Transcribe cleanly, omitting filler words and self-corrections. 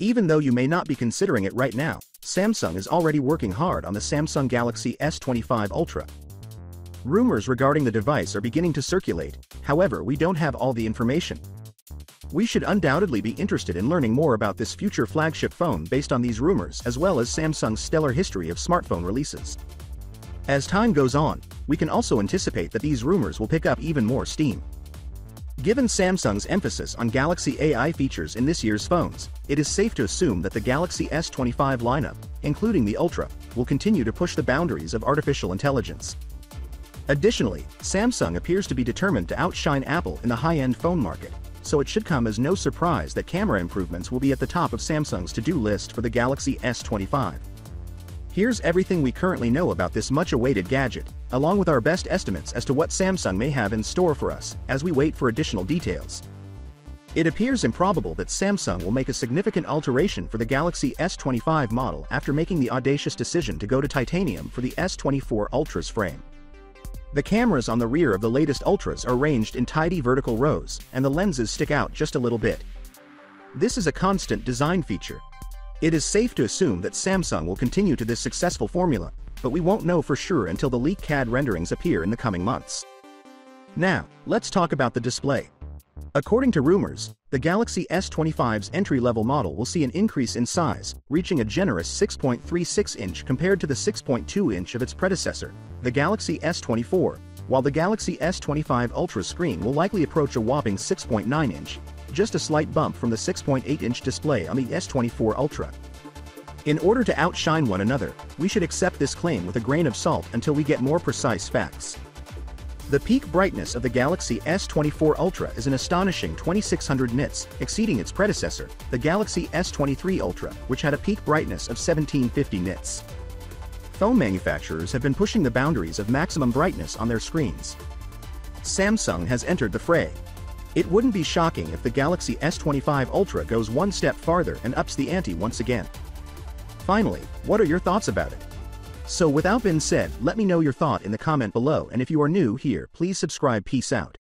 Even though you may not be considering it right now, Samsung is already working hard on the Samsung Galaxy S25 Ultra. Rumors regarding the device are beginning to circulate, however, we don't have all the information. We should undoubtedly be interested in learning more about this future flagship phone based on these rumors as well as Samsung's stellar history of smartphone releases. As time goes on, we can also anticipate that these rumors will pick up even more steam. Given Samsung's emphasis on Galaxy AI features in this year's phones, it is safe to assume that the Galaxy S25 lineup, including the Ultra, will continue to push the boundaries of artificial intelligence. Additionally, Samsung appears to be determined to outshine Apple in the high-end phone market, so it should come as no surprise that camera improvements will be at the top of Samsung's to-do list for the Galaxy S25. Here's everything we currently know about this much-awaited gadget, along with our best estimates as to what Samsung may have in store for us, as we wait for additional details. It appears improbable that Samsung will make a significant alteration for the Galaxy S25 model after making the audacious decision to go to titanium for the S24 Ultra's frame. The cameras on the rear of the latest Ultras are ranged in tidy vertical rows, and the lenses stick out just a little bit. This is a constant design feature. It is safe to assume that Samsung will continue to this successful formula, but we won't know for sure until the leaked CAD renderings appear in the coming months. Now, let's talk about the display. According to rumors, the Galaxy S25's entry-level model will see an increase in size, reaching a generous 6.36-inch compared to the 6.2-inch of its predecessor, the Galaxy S24, while the Galaxy S25 Ultra screen will likely approach a whopping 6.9-inch, just a slight bump from the 6.8-inch display on the S24 Ultra. In order to outshine one another, we should accept this claim with a grain of salt until we get more precise facts. The peak brightness of the Galaxy S24 Ultra is an astonishing 2600 nits, exceeding its predecessor, the Galaxy S23 Ultra, which had a peak brightness of 1750 nits. Phone manufacturers have been pushing the boundaries of maximum brightness on their screens. Samsung has entered the fray. It wouldn't be shocking if the Galaxy S25 Ultra goes one step farther and ups the ante once again. Finally, what are your thoughts about it? So without being said, let me know your thought in the comment below, and if you are new here, please subscribe. Peace out.